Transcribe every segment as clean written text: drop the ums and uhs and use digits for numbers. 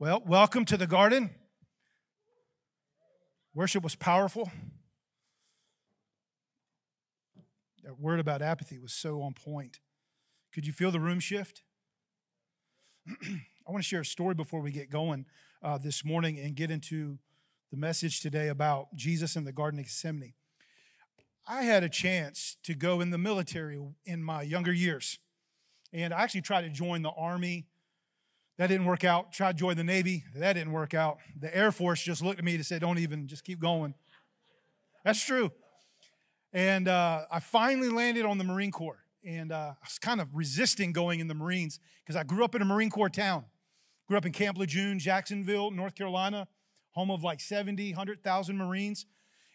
Well, welcome to the garden. Worship was powerful. That word about apathy was so on point. Could you feel the room shift? I want to share a story before we get going this morning and get into the message today about Jesus in the Garden of Gethsemane. I had a chance to go in the military in my younger years, and I actually tried to join the Army. That didn't work out. Tried to join the Navy. That didn't work out. The Air Force just looked at me and said, don't even, just keep going. That's true. And I finally landed on the Marine Corps. And I was kind of resisting going in the Marines because I grew up in a Marine Corps town. Grew up in Camp Lejeune, Jacksonville, North Carolina, home of like 70, 100,000 Marines.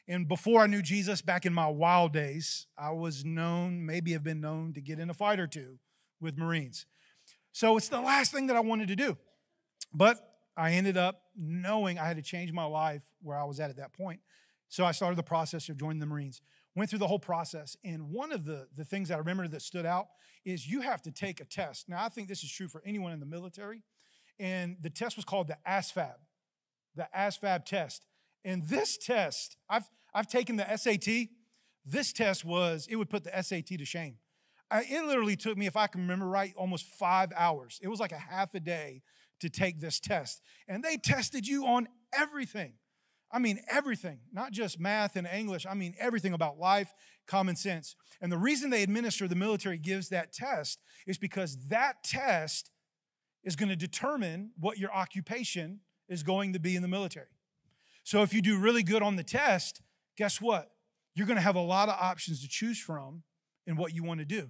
And before I knew Jesus, back in my wild days, I was known, maybe have been known to get in a fight or two with Marines. So it's the last thing that I wanted to do. But I ended up knowing I had to change my life where I was at that point. So I started the process of joining the Marines. Went through the whole process. And one of the things I remember that stood out is you have to take a test. Now, I think this is true for anyone in the military. And the test was called the ASVAB test. And this test, I've taken the SAT. This test was, it would put the SAT to shame. It literally took me, if I can remember right, almost 5 hours. It was like a half a day to take this test. And they tested you on everything. I mean, everything, not just math and English. I mean, everything about life, common sense. And the reason they administer, the military gives that test is because that test is going to determine what your occupation is going to be in the military. So if you do really good on the test, guess what? You're going to have a lot of options to choose from in what you want to do.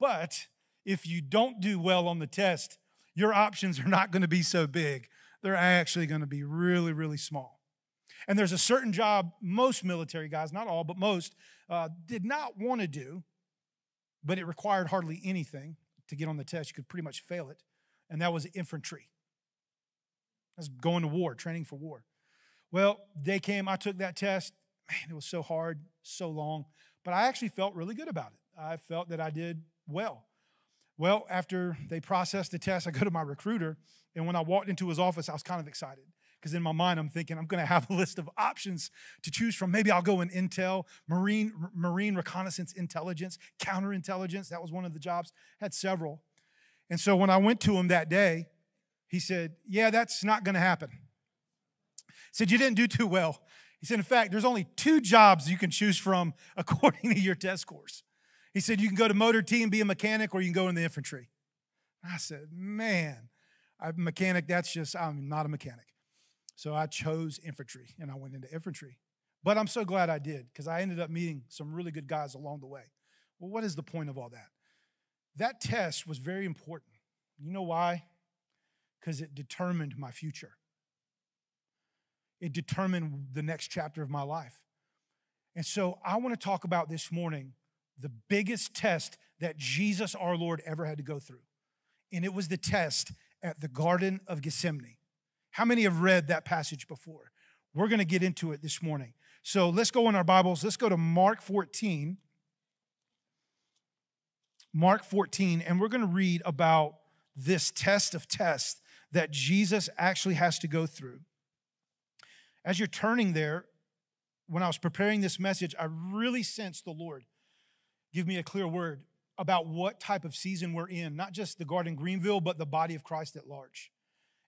But if you don't do well on the test, your options are not going to be so big. They're actually going to be really, really small. And there's a certain job most military guys, not all, but most, did not want to do, but it required hardly anything to get on the test. You could pretty much fail it. And that was infantry. That's going to war, training for war. Well, day came, I took that test. Man, it was so hard, so long. But I actually felt really good about it. I felt that I did well. Well, after they processed the test, I go to my recruiter. And when I walked into his office, I was kind of excited. Because in my mind, I'm thinking, I'm going to have a list of options to choose from. Maybe I'll go in intel, marine reconnaissance intelligence, counterintelligence. That was one of the jobs. Had several. And so when I went to him that day, he said, yeah, that's not going to happen. He said, you didn't do too well. He said, in fact, there's only two jobs you can choose from according to your test scores. He said, you can go to motor T and be a mechanic, or you can go in the infantry. I said, man, I'm a mechanic. That's just, I'm not a mechanic. So I chose infantry, and I went into infantry. But I'm so glad I did, because I ended up meeting some really good guys along the way. Well, what is the point of all that? That test was very important. You know why? Because it determined my future. It determined the next chapter of my life. And so I want to talk about this morning the biggest test that Jesus, our Lord, ever had to go through. And it was the test at the Garden of Gethsemane. How many have read that passage before? We're going to get into it this morning. So let's go in our Bibles. Let's go to Mark 14. Mark 14, and we're going to read about this test of tests that Jesus actually has to go through. As you're turning there, when I was preparing this message, I really sensed the Lord give me a clear word about what type of season we're in, not just the Garden Greenville, but the body of Christ at large.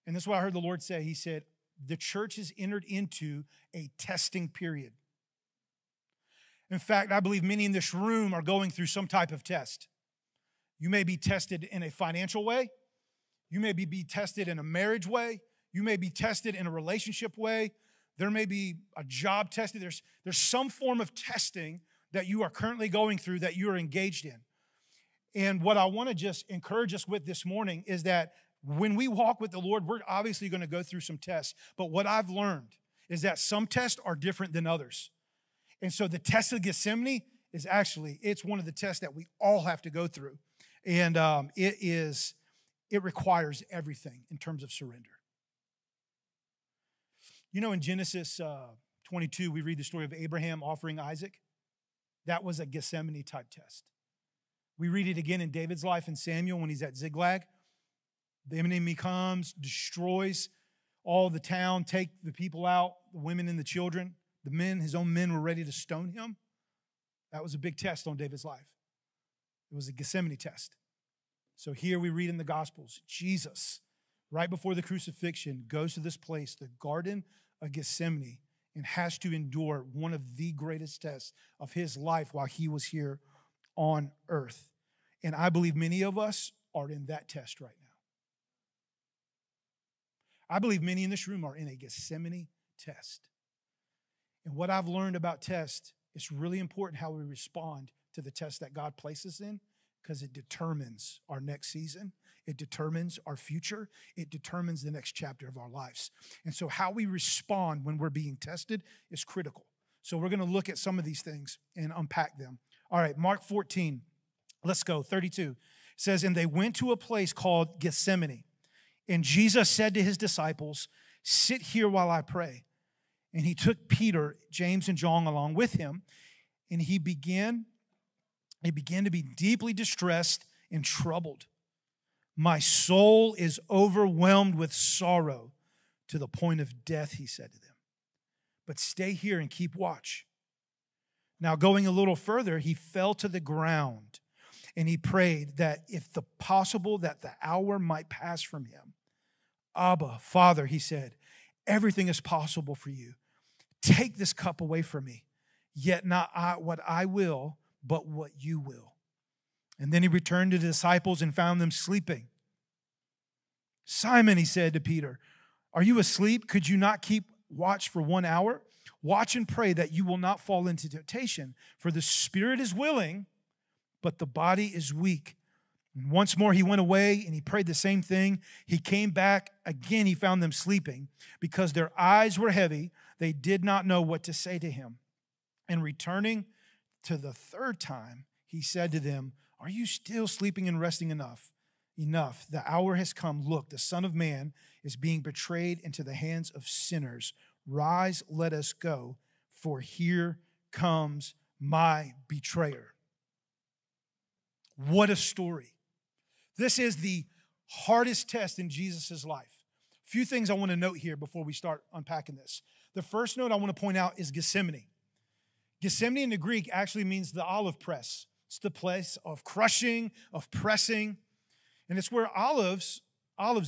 And that's what I heard the Lord say. He said, the church has entered into a testing period. In fact, I believe many in this room are going through some type of test. You may be tested in a financial way. You may be tested in a marriage way. You may be tested in a relationship way. There may be a job tested. There's some form of testing that you are currently going through that you are engaged in. And what I want to just encourage us with this morning is that when we walk with the Lord, we're obviously going to go through some tests. But what I've learned is that some tests are different than others. And so the test of Gethsemane is actually, it's one of the tests that we all have to go through. And it requires everything in terms of surrender. You know, in Genesis 22, we read the story of Abraham offering Isaac. That was a Gethsemane-type test. We read it again in David's life in Samuel when he's at Ziklag. The enemy comes, destroys all the town, take the people out, the women and the children. The men, his own men, were ready to stone him. That was a big test on David's life. It was a Gethsemane test. So here we read in the Gospels, Jesus, right before the crucifixion, goes to this place, the Garden of Gethsemane, and has to endure one of the greatest tests of his life while he was here on earth. And I believe many of us are in that test right now. I believe many in this room are in a Gethsemane test. And what I've learned about tests, it's really important how we respond to the test that God places in, because it determines our next season. It determines our future. It determines the next chapter of our lives. And so how we respond when we're being tested is critical. So we're going to look at some of these things and unpack them. All right, Mark 14, let's go, 32. It says, and they went to a place called Gethsemane. And Jesus said to his disciples, sit here while I pray. And he took Peter, James, and John along with him, and he began to be deeply distressed and troubled. My soul is overwhelmed with sorrow to the point of death, he said to them. But stay here and keep watch. Now, going a little further, he fell to the ground, and he prayed that if possible, that the hour might pass from him. Abba, Father, he said, everything is possible for you. Take this cup away from me, yet not what I will, but what you will. And then he returned to the disciples and found them sleeping. Simon, he said to Peter, are you asleep? Could you not keep watch for 1 hour? Watch and pray that you will not fall into temptation, for the spirit is willing, but the body is weak. And once more he went away and he prayed the same thing. He came back. Again, he found them sleeping because their eyes were heavy. They did not know what to say to him. And returning to the third time, he said to them, are you still sleeping and resting enough? The hour has come. Look, the Son of Man is being betrayed into the hands of sinners. Rise, let us go, for here comes my betrayer. What a story. This is the hardest test in Jesus' life. A few things I want to note here before we start unpacking this. The first note I want to point out is Gethsemane. Gethsemane in the Greek actually means the olive press. It's the place of crushing, of pressing. And it's where olives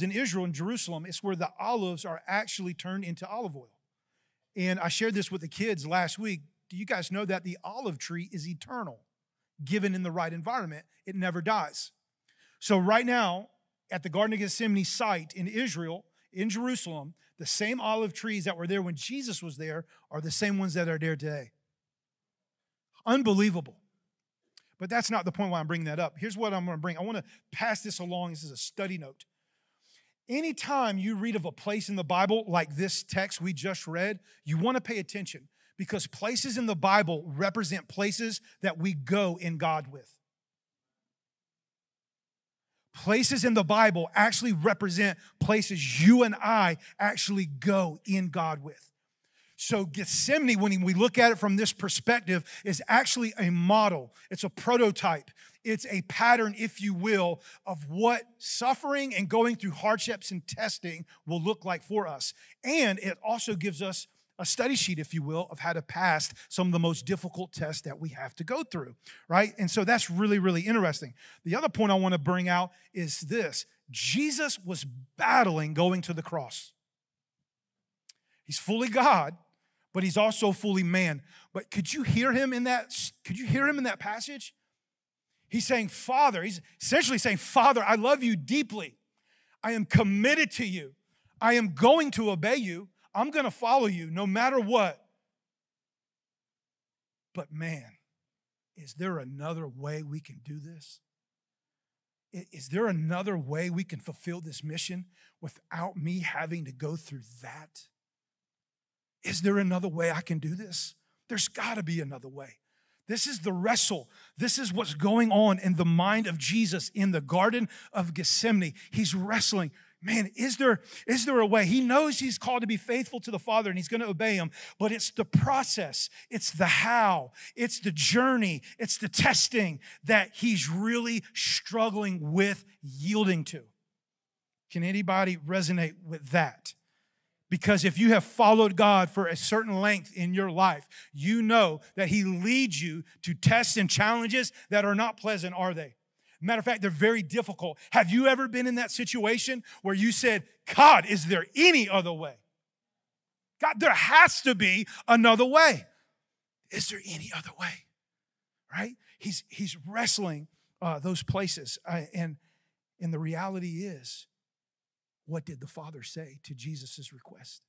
in Israel and Jerusalem, it's where the olives are actually turned into olive oil. And I shared this with the kids last week. Do you guys know that the olive tree is eternal? Given in the right environment, it never dies. So right now, at the Garden of Gethsemane site in Israel, in Jerusalem, the same olive trees that were there when Jesus was there are the same ones that are there today. Unbelievable. But that's not the point why I'm bringing that up. Here's what I'm going to bring. I want to pass this along. This is a study note. Anytime you read of a place in the Bible like this text we just read, you want to pay attention because places in the Bible represent places that we go in God with. Places in the Bible actually represent places you and I actually go in God with. So Gethsemane, when we look at it from this perspective, is actually a model. It's a prototype. It's a pattern, if you will, of what suffering and going through hardships and testing will look like for us. And it also gives us a study sheet, if you will, of how to pass some of the most difficult tests that we have to go through, right? And so that's really, really interesting. The other point I want to bring out is this. Jesus was battling going to the cross. He's fully God, but he's also fully man. But could you hear him in that passage? He's saying, Father, he's essentially saying, Father, I love you deeply. I am committed to you. I am going to obey you. I'm going to follow you no matter what. But man, is there another way we can do this? Is there another way we can fulfill this mission without me having to go through that? Is there another way I can do this? There's got to be another way. This is the wrestle. This is what's going on in the mind of Jesus in the Garden of Gethsemane. He's wrestling. Man, is there a way? He knows he's called to be faithful to the Father and he's going to obey him, but it's the process. It's the how. It's the journey. It's the testing that he's really struggling with yielding to. Can anybody resonate with that? Because if you have followed God for a certain length in your life, you know that he leads you to tests and challenges that are not pleasant, are they? Matter of fact, they're very difficult. Have you ever been in that situation where you said, God, is there any other way? God, there has to be another way. Is there any other way? Right? He's wrestling those places. And the reality is, what did the Father say to Jesus' request?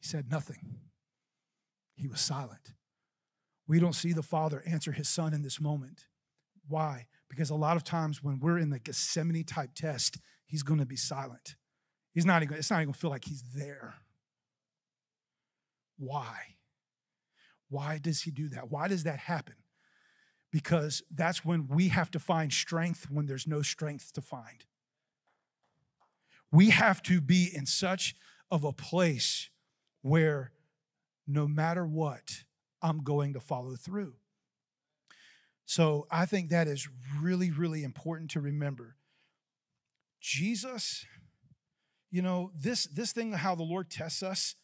He said nothing. He was silent. We don't see the Father answer his Son in this moment. Why? Because a lot of times when we're in the Gethsemane type test, he's going to be silent. It's not even going to feel like he's there. Why? Why does he do that? Why does that happen? Because that's when we have to find strength when there's no strength to find. We have to be in such of a place where no matter what, I'm going to follow through. So I think that is really, really important to remember. Jesus, you know, this thing, how the Lord tests us,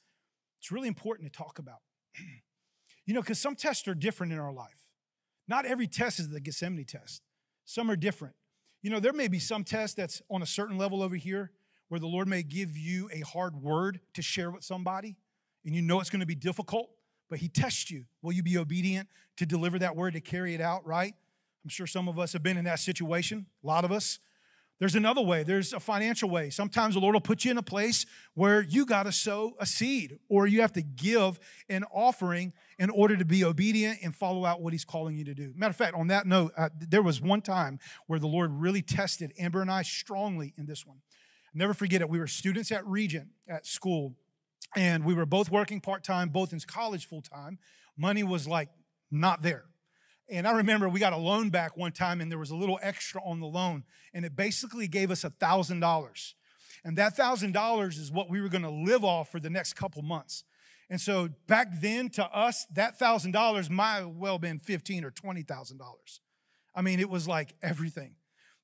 it's really important to talk about. You know, because some tests are different in our life. Not every test is the Gethsemane test. Some are different. You know, there may be some test that's on a certain level over here where the Lord may give you a hard word to share with somebody, and you know it's going to be difficult, but he tests you. Will you be obedient to deliver that word, to carry it out, right? I'm sure some of us have been in that situation, a lot of us. There's another way. There's a financial way. Sometimes the Lord will put you in a place where you got to sow a seed or you have to give an offering in order to be obedient and follow out what he's calling you to do. Matter of fact, on that note, there was one time where the Lord really tested Amber and I strongly in this one. I'll never forget it. We were students at Regent at school, and we were both working part-time, both in college full-time. Money was like not there. And I remember we got a loan back one time, and there was a little extra on the loan, and it basically gave us $1,000. And that $1,000 is what we were going to live off for the next couple months. And so back then to us, that $1,000 might have well been $15,000 or $20,000. I mean, it was like everything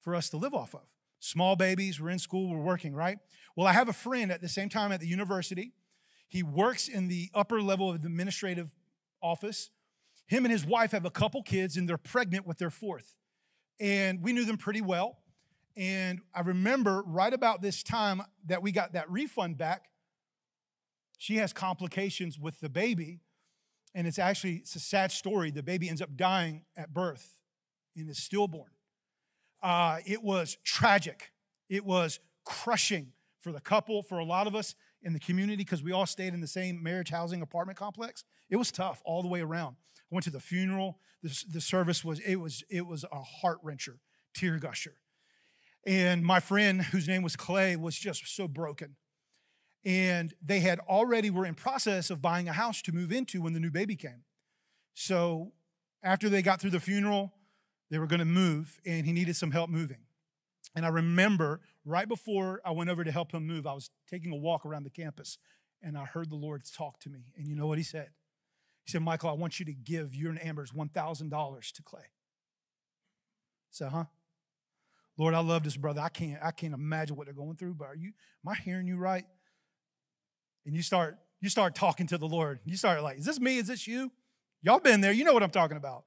for us to live off of. Small babies, we're in school, we're working, right? Well, I have a friend at the same time at the university. He works in the upper level of the administrative office. Him and his wife have a couple kids, and they're pregnant with their fourth. And we knew them pretty well. And I remember right about this time that we got that refund back, she has complications with the baby. And it's a sad story. The baby ends up dying at birth and is stillborn. It was tragic. It was crushing for the couple, for a lot of us in the community, because we all stayed in the same marriage housing apartment complex. It was tough all the way around. I went to the funeral. The service was a heart wrencher, tear gusher. And my friend, whose name was Clay, was just so broken. And they had already were in process of buying a house to move into when the new baby came. So after they got through the funeral, they were going to move, and he needed some help moving. And I remember right before I went over to help him move, I was taking a walk around the campus, and I heard the Lord talk to me. And you know what he said? He said, Michael, I want you to give you and Amber's $1,000 to Clay. I said, huh? Lord, I love this brother. I can't imagine what they're going through, but am I hearing you right? And you start talking to the Lord. You start like, is this me? Is this you? Y'all been there. You know what I'm talking about.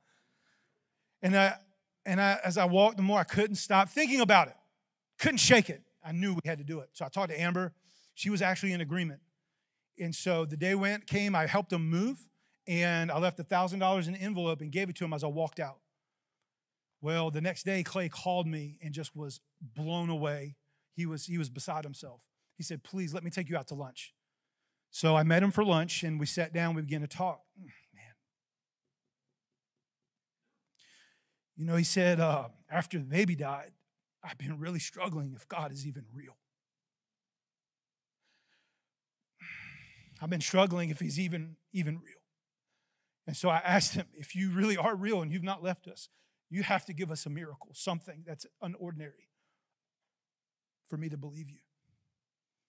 And I, as I walked, the more I couldn't stop thinking about it. Couldn't shake it. I knew we had to do it. So I talked to Amber. She was actually in agreement. And so the day came, I helped them move, and I left $1,000 in an envelope and gave it to him as I walked out. Well, the next day, Clay called me and just was blown away. He was beside himself. He said, please, let me take you out to lunch. So I met him for lunch, and we sat down. We began to talk. You know, he said, after the baby died, I've been really struggling if God is even real. I've been struggling if he's even real. And so I asked him, if you really are real and you've not left us, you have to give us a miracle, something that's unordinary for me to believe you.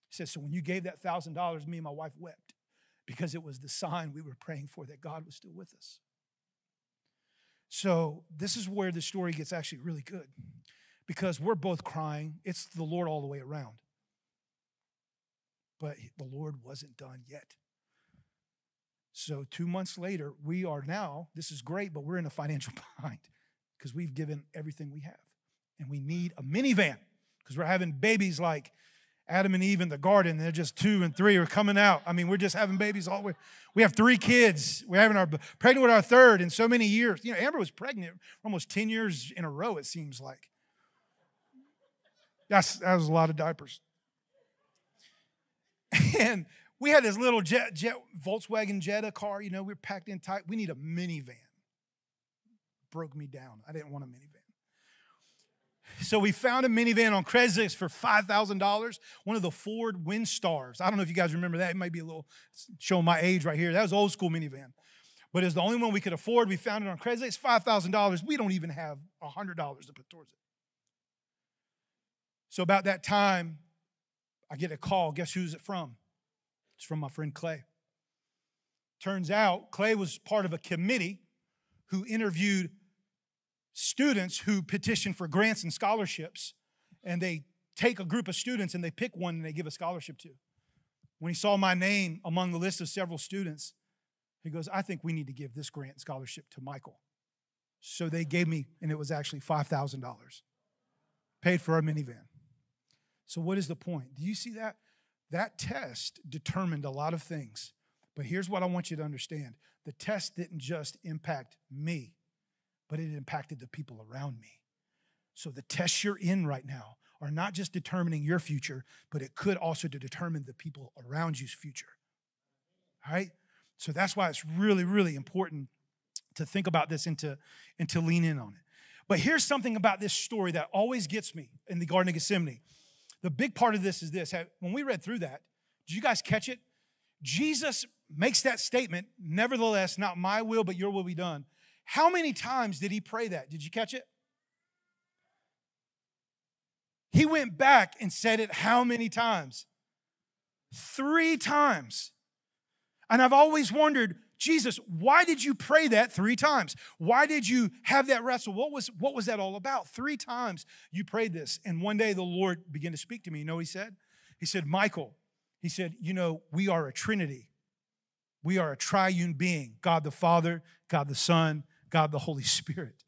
He said, so when you gave that $1,000, me and my wife wept because it was the sign we were praying for that God was still with us. So this is where the story gets actually really good, because we're both crying. It's the Lord all the way around. But the Lord wasn't done yet. So 2 months later, we are now, this is great, but we're in a financial bind because we've given everything we have. And we need a minivan because we're having babies like Adam and Eve in the garden. They're just 2 and 3 are coming out. I mean, we're just having babies all the way. We have 3 kids. We're having our pregnant with our 3rd in so many years. You know, Amber was pregnant almost 10 years in a row, it seems like. That was a lot of diapers. And we had this little Volkswagen Jetta car. You know, we were packed in tight. We need a minivan. Broke me down. I didn't want a minivan. So we found a minivan on Craigslist for $5,000, one of the Ford Winstars. I don't know if you guys remember that. It might be a little showing my age right here. That was old school minivan. But it's the only one we could afford. We found it on Craigslist. It's $5,000. We don't even have $100 to put towards it. So about that time, I get a call. Guess who's it from? It's from my friend Clay. Turns out Clay was part of a committee who interviewed students who petition for grants and scholarships, and they take a group of students and they pick one and they give a scholarship to. When he saw my name among the list of several students, he goes, I think we need to give this grant scholarship to Michael. So they gave me, and it was actually $5,000, paid for our minivan. So what is the point? Do you see that? That test determined a lot of things. But here's what I want you to understand. The test didn't just impact me, but it impacted the people around me. So the tests you're in right now are not just determining your future, but it could also determine the people around you's future. All right? So that's why it's really, really important to think about this and to lean in on it. But here's something about this story that always gets me in the Garden of Gethsemane. The big part of this is this. When we read through that, did you guys catch it? Jesus makes that statement, nevertheless, not my will, but your will be done. How many times did he pray that? Did you catch it? He went back and said it how many times? 3 times. And I've always wondered, Jesus, why did you pray that 3 times? Why did you have that wrestle? What was that all about? 3 times you prayed this. And one day the Lord began to speak to me. You know what he said? He said, Michael, he said, you know, we are a Trinity. We are a triune being, God the Father, God the Son, God the Holy Spirit.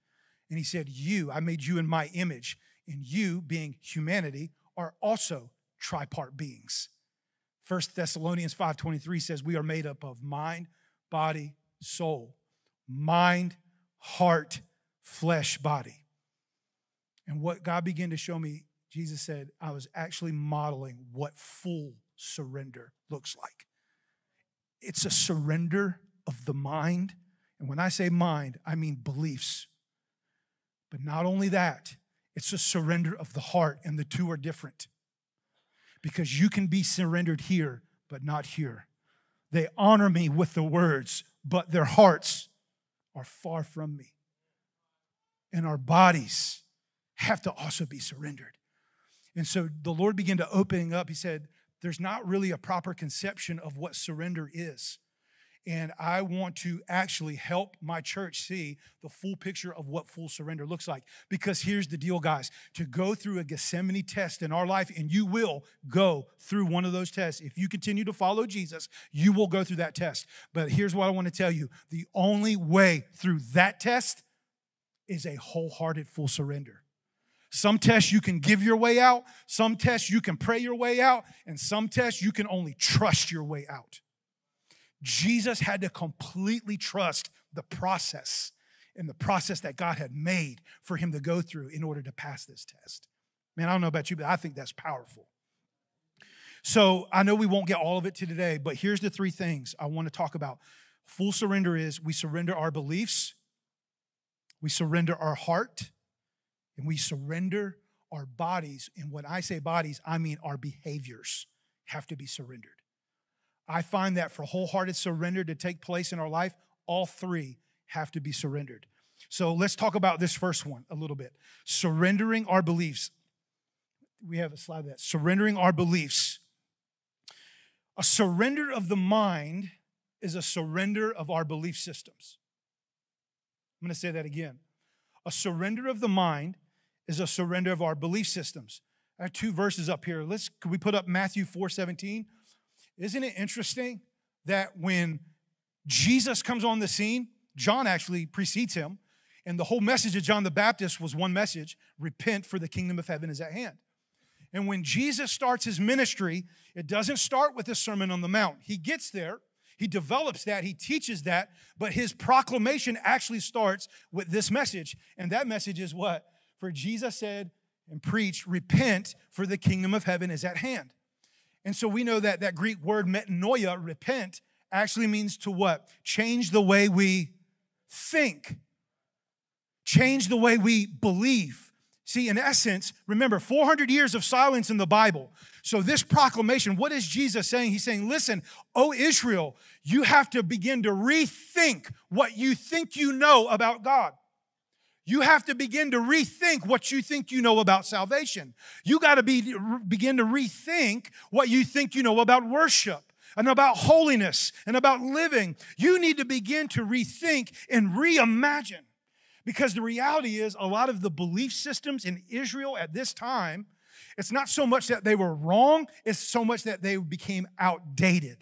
And he said, you, I made you in my image, and you, being humanity, are also tripart beings. 1 Thessalonians 5:23 says we are made up of mind, body, soul, mind, heart, flesh, body. And what God began to show me, Jesus said, I was actually modeling what full surrender looks like. It's a surrender of the mind. And when I say mind, I mean beliefs. But not only that, it's a surrender of the heart, and the two are different. Because you can be surrendered here, but not here. They honor me with the words, but their hearts are far from me. And our bodies have to also be surrendered. And so the Lord began to open up. He said, there's not really a proper conception of what surrender is. And I want to actually help my church see the full picture of what full surrender looks like. Because here's the deal, guys. To go through a Gethsemane test in our life, and you will go through one of those tests. If you continue to follow Jesus, you will go through that test. But here's what I want to tell you. The only way through that test is a wholehearted full surrender. Some tests you can give your way out. Some tests you can pray your way out. And some tests you can only trust your way out. Jesus had to completely trust the process and the process that God had made for him to go through in order to pass this test. Man, I don't know about you, but I think that's powerful. So I know we won't get all of it to today, but here's the 3 things I want to talk about. Full surrender is we surrender our beliefs, we surrender our heart, and we surrender our bodies. And when I say bodies, I mean our behaviors have to be surrendered. I find that for wholehearted surrender to take place in our life, all 3 have to be surrendered. So let's talk about this first one a little bit. Surrendering our beliefs. We have a slide of that. Surrendering our beliefs. A surrender of the mind is a surrender of our belief systems. I'm going to say that again. A surrender of the mind is a surrender of our belief systems. I have two verses up here. Could we put up Matthew 4:17? Isn't it interesting that when Jesus comes on the scene, John actually precedes him, and the whole message of John the Baptist was one message: repent, for the kingdom of heaven is at hand. And when Jesus starts his ministry, it doesn't start with a Sermon on the Mount. He gets there, he develops that, he teaches that, but his proclamation actually starts with this message. And that message is what? For Jesus said and preached, repent, for the kingdom of heaven is at hand. And so we know that that Greek word metanoia, repent, actually means to what? Change the way we think. Change the way we believe. See, in essence, remember, 400 years of silence in the Bible. So this proclamation, what is Jesus saying? He's saying, listen, O Israel, you have to begin to rethink what you think you know about God. You have to begin to rethink what you think you know about salvation. You got to begin to rethink what you think you know about worship and about holiness and about living. You need to begin to rethink and reimagine, because the reality is a lot of the belief systems in Israel at this time, it's not so much that they were wrong, it's so much that they became outdated.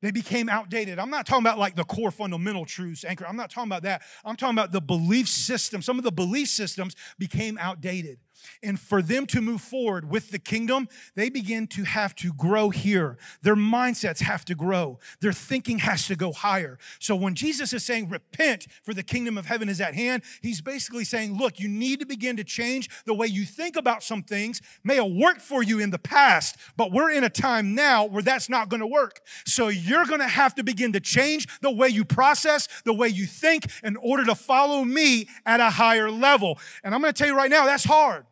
They became outdated. I'm not talking about like the core fundamental truths, anchor. I'm not talking about that. I'm talking about the belief system. Some of the belief systems became outdated. And for them to move forward with the kingdom, they begin to have to grow here. Their mindsets have to grow. Their thinking has to go higher. So when Jesus is saying, repent, for the kingdom of heaven is at hand, he's basically saying, look, you need to begin to change the way you think about some things. May have worked for you in the past, but we're in a time now where that's not going to work. So you're going to have to begin to change the way you process, the way you think, in order to follow me at a higher level. And I'm going to tell you right now, that's hard.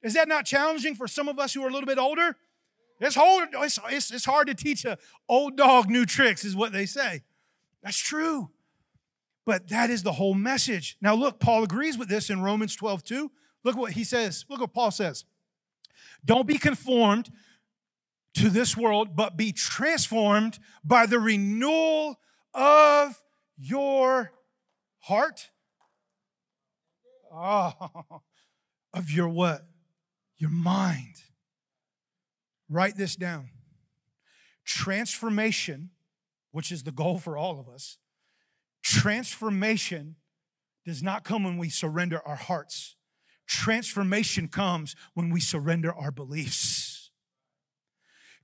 Is that not challenging for some of us who are a little bit older? It's hard to teach an old dog new tricks, is what they say. That's true. But that is the whole message. Now look, Paul agrees with this in Romans 12:2. Look what he says. Look what Paul says. Don't be conformed to this world, but be transformed by the renewal of your heart. Oh, of your what? Your mind. Write this down. Transformation, which is the goal for all of us, transformation does not come when we surrender our hearts. Transformation comes when we surrender our beliefs.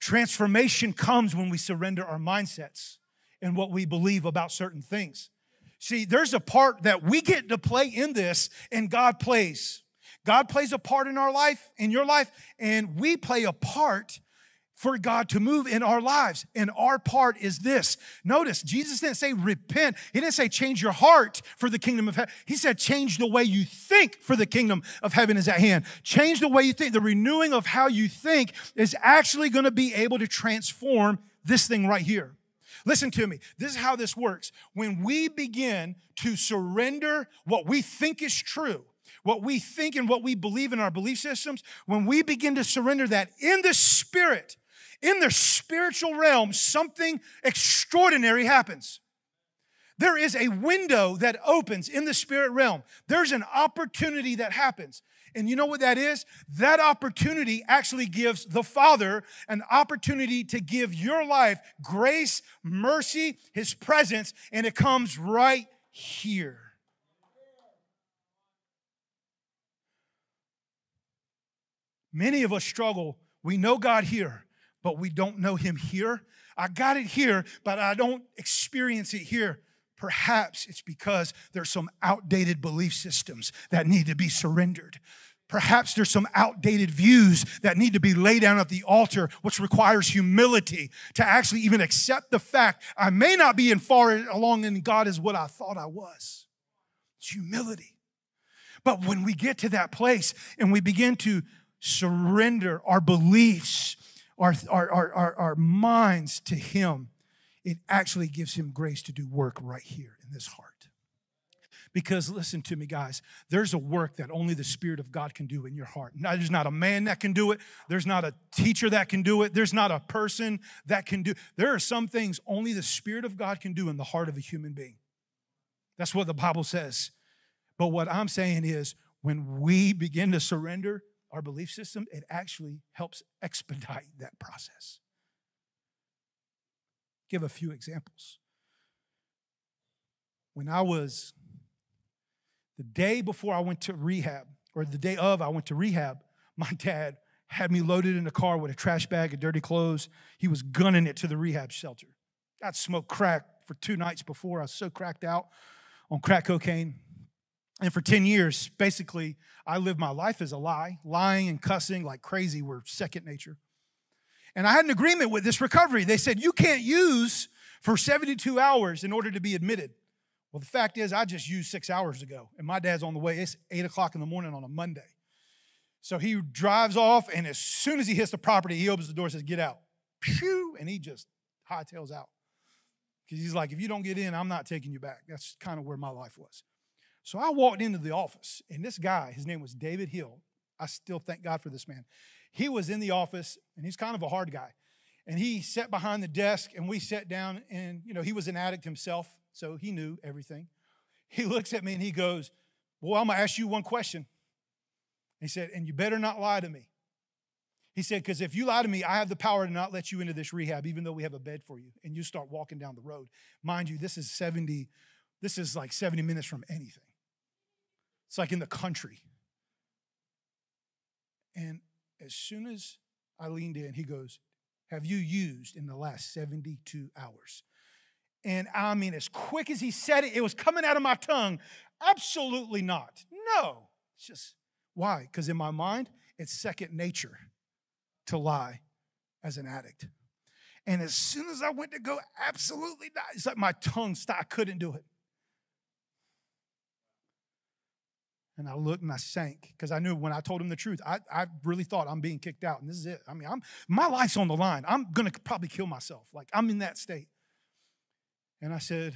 Transformation comes when we surrender our mindsets and what we believe about certain things. See, there's a part that we get to play in this, and God plays. God plays a part in our life, in your life, and we play a part for God to move in our lives. And our part is this. Notice, Jesus didn't say repent. He didn't say change your heart for the kingdom of heaven. He said change the way you think, for the kingdom of heaven is at hand. Change the way you think. The renewing of how you think is actually going to be able to transform this thing right here. Listen to me. This is how this works. When we begin to surrender what we think is true, what we think and what we believe in our belief systems, when we begin to surrender that in the spirit, in the spiritual realm, something extraordinary happens. There is a window that opens in the spirit realm. There's an opportunity that happens. And you know what that is? That opportunity actually gives the Father an opportunity to give your life grace, mercy, His presence, and it comes right here. Many of us struggle. We know God here, but we don't know Him here. I got it here, but I don't experience it here. Perhaps it's because there's some outdated belief systems that need to be surrendered. Perhaps there's some outdated views that need to be laid down at the altar, which requires humility to actually even accept the fact I may not be in far along in God as what I thought I was. It's humility. But when we get to that place and we begin to surrender our beliefs, our minds to Him, it actually gives Him grace to do work right here in this heart. Because listen to me, guys, there's a work that only the Spirit of God can do in your heart. Now, there's not a man that can do it. There's not a teacher that can do it. There's not a person that can do it. There are some things only the Spirit of God can do in the heart of a human being. That's what the Bible says. But what I'm saying is when we begin to surrender our belief system, it actually helps expedite that process. Give a few examples. When I was, the day before I went to rehab, or the day of I went to rehab, my dad had me loaded in a car with a trash bag and dirty clothes. He was gunning it to the rehab shelter. I'd smoked crack for 2 nights before. I was so cracked out on crack cocaine. And for 10 years, basically, I lived my life as a lie. Lying and cussing like crazy were second nature. And I had an agreement with this recovery. They said, you can't use for 72 hours in order to be admitted. Well, the fact is, I just used 6 hours ago, and my dad's on the way. It's 8 o'clock in the morning on a Monday. So he drives off, and as soon as he hits the property, he opens the door and says, get out. Pew! And he just hightails out. Because he's like, if you don't get in, I'm not taking you back. That's kind of where my life was. So I walked into the office, and this guy, his name was David Hill. I still thank God for this man. He was in the office, and he's kind of a hard guy. And he sat behind the desk, and we sat down, and, you know, he was an addict himself, so he knew everything. He looks at me, and he goes, well, I'm going to ask you one question. He said, and you better not lie to me. He said, because if you lie to me, I have the power to not let you into this rehab, even though we have a bed for you, and you start walking down the road. Mind you, this is like 70 minutes from anything. It's like in the country. And as soon as I leaned in, he goes, have you used in the last 72 hours? And I mean, as quick as he said it, it was coming out of my tongue. Absolutely not. No. It's just, why? Because in my mind, it's second nature to lie as an addict. And as soon as I went to go, absolutely not, it's like my tongue stopped. I couldn't do it. And I looked and I sank because I knew when I told him the truth, I really thought I'm being kicked out and this is it. I mean, my life's on the line. I'm going to probably kill myself. Like, I'm in that state. And I said,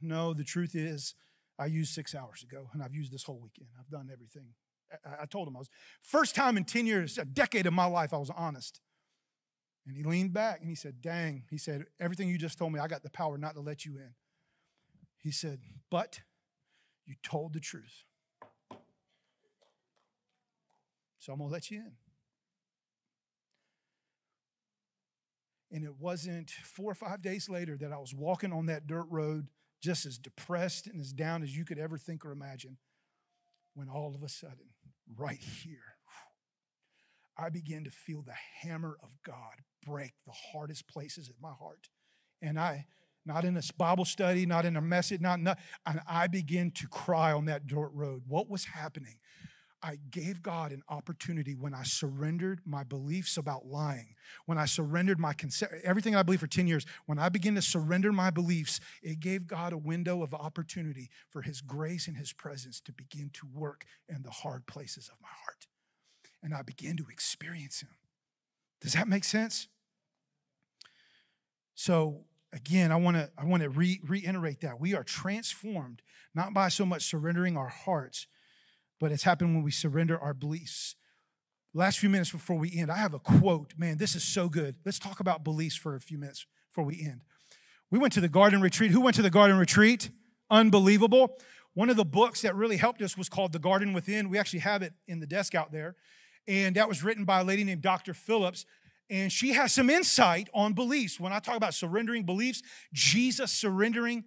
no, the truth is I used 6 hours ago and I've used this whole weekend. I've done everything. I told him I was, first time in 10 years, a decade of my life, I was honest. And he leaned back and he said, dang, he said, everything you just told me, I got the power not to let you in. He said, but you told the truth. So I'm going to let you in. And it wasn't 4 or 5 days later that I was walking on that dirt road just as depressed and as down as you could ever think or imagine. When all of a sudden, right here, I began to feel the hammer of God break the hardest places in my heart. And I, not in a Bible study, not in a message, and I began to cry on that dirt road. What was happening? I gave God an opportunity when I surrendered my beliefs about lying, when I surrendered my everything I believed for 10 years, when I began to surrender my beliefs, it gave God a window of opportunity for his grace and his presence to begin to work in the hard places of my heart. And I began to experience him. Does that make sense? So again, I want to reiterate that. We are transformed, not by so much surrendering our hearts, but it's happened when we surrender our beliefs. Last few minutes before we end, I have a quote. Man, this is so good. Let's talk about beliefs for a few minutes before we end. We went to the garden retreat. Who went to the garden retreat? Unbelievable. One of the books that really helped us was called The Garden Within. We actually have it in the desk out there. And that was written by a lady named Dr. Phillips. And she has some insight on beliefs. When I talk about surrendering beliefs, Jesus surrendering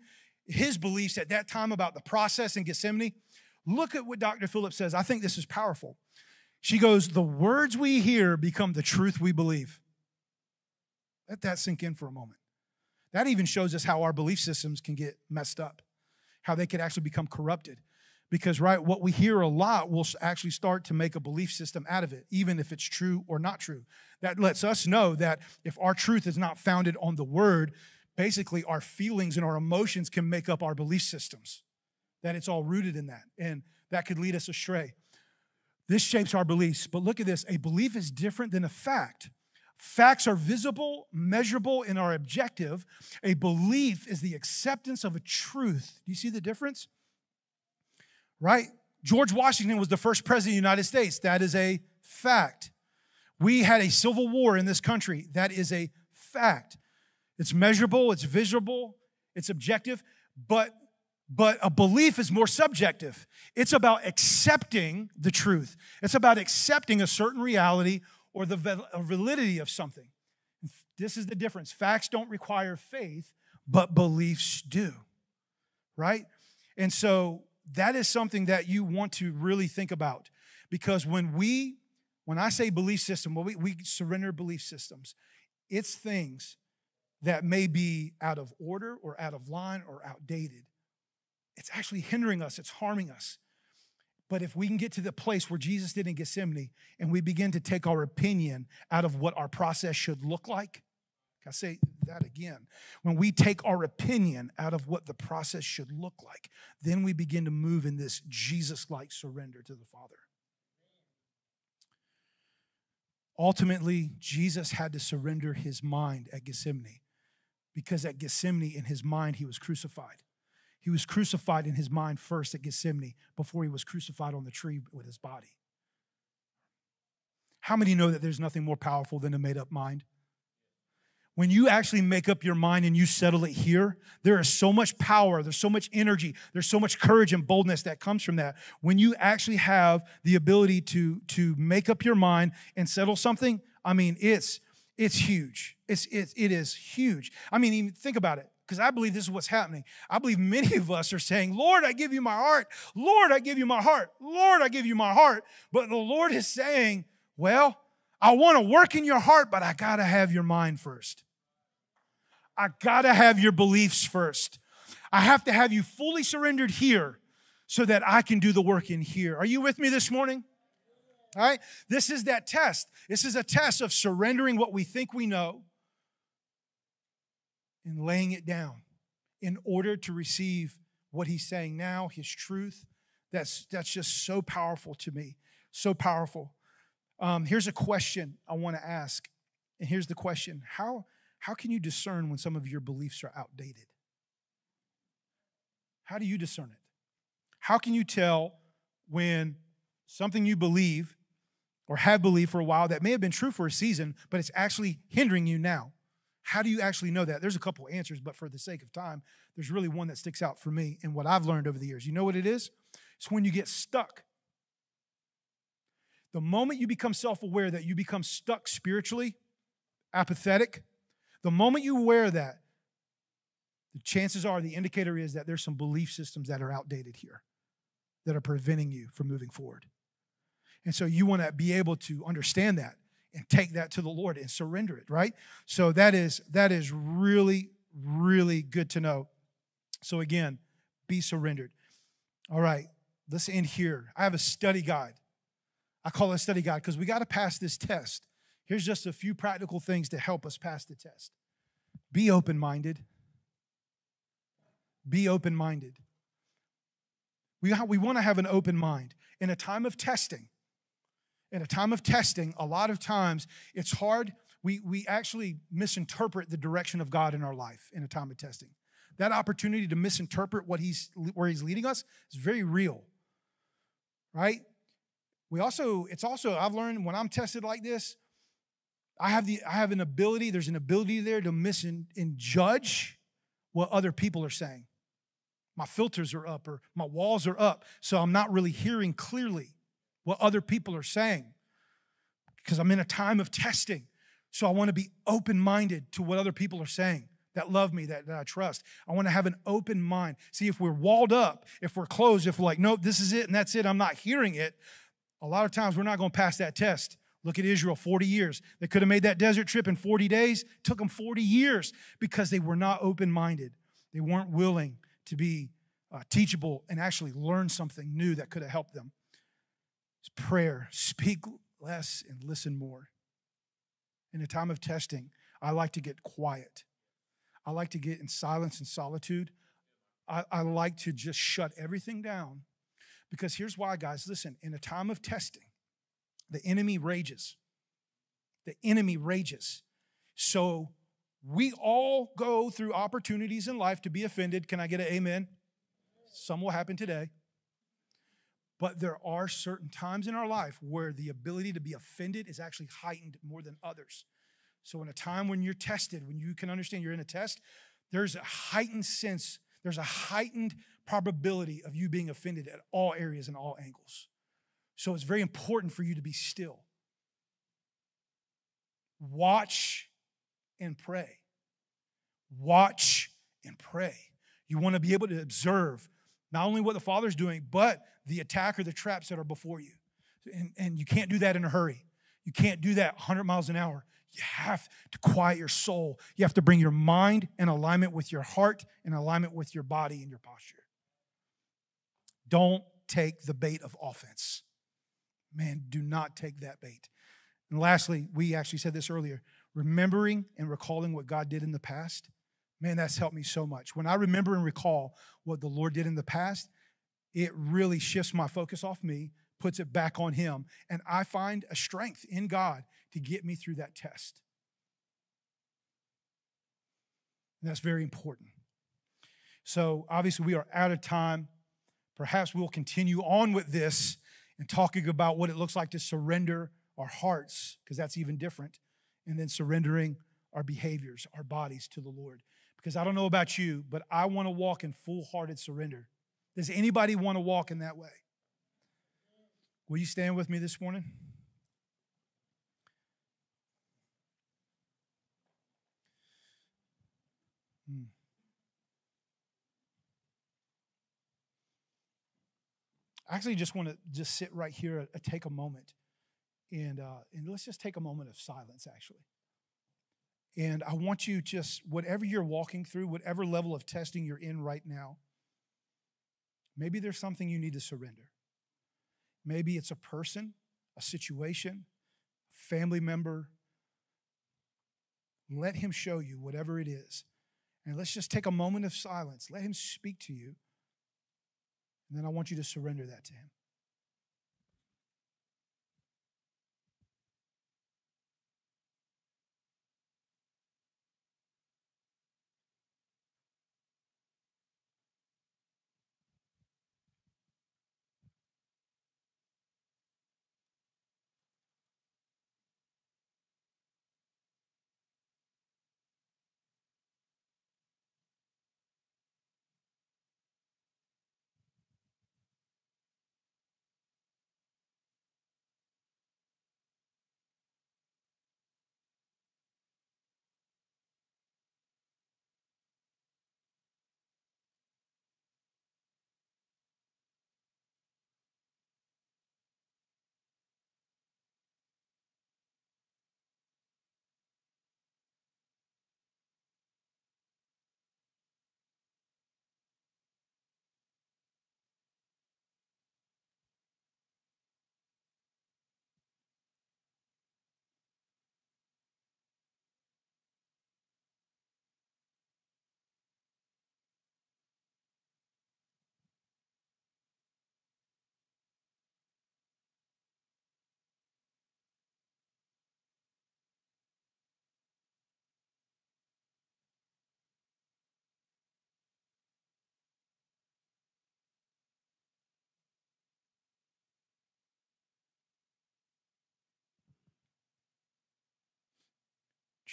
his beliefs at that time about the process in Gethsemane. Look at what Dr. Phillips says. I think this is powerful. She goes, the words we hear become the truth we believe. Let that sink in for a moment. That even shows us how our belief systems can get messed up, how they could actually become corrupted. Because, right, what we hear a lot will actually start to make a belief system out of it, even if it's true or not true. That lets us know that if our truth is not founded on the word, basically our feelings and our emotions can make up our belief systems. That it's all rooted in that, and that could lead us astray. This shapes our beliefs, but look at this. A belief is different than a fact. Facts are visible, measurable, and are objective. A belief is the acceptance of a truth. Do you see the difference? Right? George Washington was the first president of the United States. That is a fact. We had a civil war in this country. That is a fact. It's measurable, it's visible, it's objective, but But a belief is more subjective. It's about accepting the truth. It's about accepting a certain reality or the validity of something. This is the difference. Facts don't require faith, but beliefs do, right? And so that is something that you want to really think about, because when I say belief system, well, we surrender belief systems. It's things that may be out of order or out of line or outdated. It's actually hindering us. It's harming us. But if we can get to the place where Jesus did in Gethsemane and we begin to take our opinion out of what our process should look like, I'll say that again. When we take our opinion out of what the process should look like, then we begin to move in this Jesus-like surrender to the Father. Ultimately, Jesus had to surrender his mind at Gethsemane, because at Gethsemane, in his mind, he was crucified. He was crucified in his mind first at Gethsemane before he was crucified on the tree with his body. How many know that there's nothing more powerful than a made-up mind? When you actually make up your mind and you settle it here, there is so much power, there's so much energy, there's so much courage and boldness that comes from that. When you actually have the ability to make up your mind and settle something, I mean, it's huge. It is huge. I mean, even think about it, because I believe this is what's happening. I believe many of us are saying, Lord, I give you my heart. Lord, I give you my heart. Lord, I give you my heart. But the Lord is saying, well, I want to work in your heart, but I got to have your mind first. I got to have your beliefs first. I have to have you fully surrendered here so that I can do the work in here. Are you with me this morning? All right? This is that test. This is a test of surrendering what we think we know and laying it down in order to receive what he's saying now, his truth. That's just so powerful to me, so powerful. Here's a question I want to ask, and here's the question. How can you discern when some of your beliefs are outdated? How do you discern it? How can you tell when something you believe or have believed for a while that may have been true for a season, but it's actually hindering you now? How do you actually know that? There's a couple answers, but for the sake of time, there's really one that sticks out for me and what I've learned over the years. You know what it is? It's when you get stuck. The moment you become self-aware that you become stuck spiritually, apathetic, the moment you wear that, the chances are, the indicator is that there's some belief systems that are outdated here that are preventing you from moving forward. And so you want to be able to understand that and take that to the Lord and surrender it, right? So that is really, really good to know. So again, be surrendered. All right, let's end here. I have a study guide. I call it a study guide because we got to pass this test. Here's just a few practical things to help us pass the test. Be open-minded. Be open-minded. We want to have an open mind. In a time of testing, a lot of times it's hard. We actually misinterpret the direction of God in our life in a time of testing. That opportunity to misinterpret where he's leading us is very real, right? It's also, I've learned when I'm tested like this, there's an ability there to miss and judge what other people are saying. My filters are up, or my walls are up, so I'm not really hearing clearly what other people are saying because I'm in a time of testing. So I want to be open-minded to what other people are saying that love me, that I trust. I want to have an open mind. See, if we're walled up, if we're closed, if we're like, nope, this is it and that's it, I'm not hearing it, a lot of times we're not going to pass that test. Look at Israel, 40 years. They could have made that desert trip in 40 days. It took them 40 years because they were not open-minded. They weren't willing to be teachable and actually learn something new that could have helped them. It's prayer. Speak less and listen more. In a time of testing, I like to get quiet. I like to get in silence and solitude. I like to just shut everything down. Because here's why, guys, listen, in a time of testing, the enemy rages. The enemy rages. So we all go through opportunities in life to be offended. Can I get an amen? Some will happen today. But there are certain times in our life where the ability to be offended is actually heightened more than others. So in a time when you're tested, when you can understand you're in a test, there's a heightened probability of you being offended at all areas and all angles. So it's very important for you to be still. Watch and pray. Watch and pray. You want to be able to observe not only what the Father's doing, but the attack or the traps that are before you. And you can't do that in a hurry. You can't do that 100 miles an hour. You have to quiet your soul. You have to bring your mind in alignment with your heart, in alignment with your body and your posture. Don't take the bait of offense. Man, do not take that bait. And lastly, we actually said this earlier, remembering and recalling what God did in the past. Man, that's helped me so much. When I remember and recall what the Lord did in the past, it really shifts my focus off me, puts it back on Him, and I find a strength in God to get me through that test. And that's very important. So obviously we are out of time. Perhaps we'll continue on with this and talking about what it looks like to surrender our hearts, because that's even different, and then surrendering our behaviors, our bodies to the Lord. Because I don't know about you, but I want to walk in full-hearted surrender. Does anybody want to walk in that way? Will you stand with me this morning? I actually just want to just sit right here, take a moment, and let's just take a moment of silence, actually. And I want you just, whatever you're walking through, whatever level of testing you're in right now, maybe there's something you need to surrender. Maybe it's a person, a situation, family member. Let Him show you whatever it is. And let's just take a moment of silence. Let Him speak to you. And then I want you to surrender that to Him.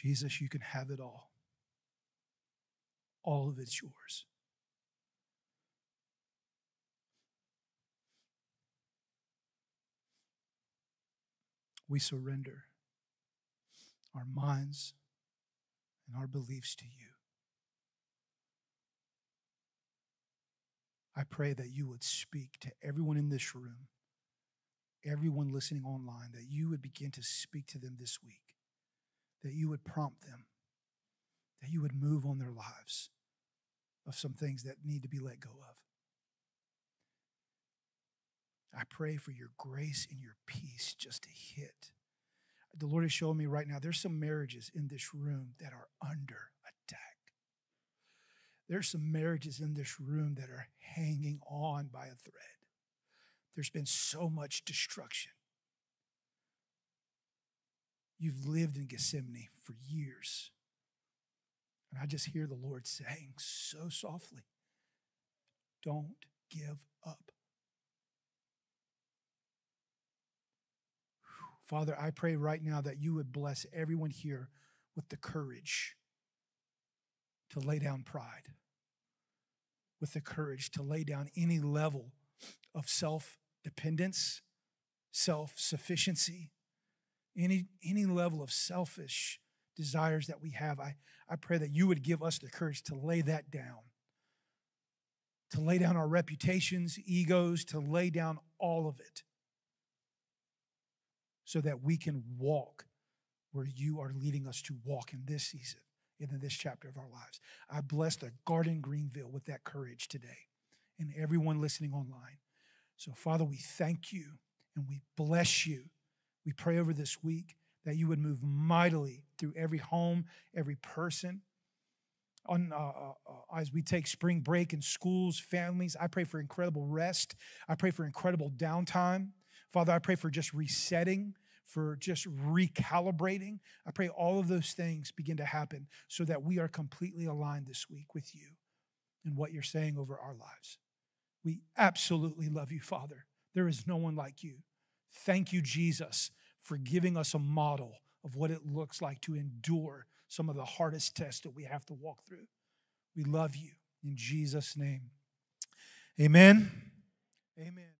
Jesus, you can have it all. All of it's yours. We surrender our minds and our beliefs to you. I pray that you would speak to everyone in this room, everyone listening online, that you would begin to speak to them this week. That you would prompt them, that you would move on their lives of some things that need to be let go of. I pray for your grace and your peace just to hit. The Lord is showing me right now, there's some marriages in this room that are under attack. There's some marriages in this room that are hanging on by a thread. There's been so much destruction. You've lived in Gethsemane for years. And I just hear the Lord saying so softly, don't give up. Father, I pray right now that you would bless everyone here with the courage to lay down pride, with the courage to lay down any level of self-dependence, self-sufficiency, any level of selfish desires that we have. I pray that you would give us the courage to lay that down, to lay down our reputations, egos, to lay down all of it so that we can walk where you are leading us to walk in this season, in this chapter of our lives. I bless the Garden Greenville with that courage today and everyone listening online. So, Father, we thank you and we bless you. We pray over this week that you would move mightily through every home, every person. As we take spring break in schools, families, I pray for incredible rest. I pray for incredible downtime. Father, I pray for just resetting, for just recalibrating. I pray all of those things begin to happen so that we are completely aligned this week with you and what you're saying over our lives. We absolutely love you, Father. There is no one like you. Thank you, Jesus, for giving us a model of what it looks like to endure some of the hardest tests that we have to walk through. We love you. In Jesus' name, amen. Amen.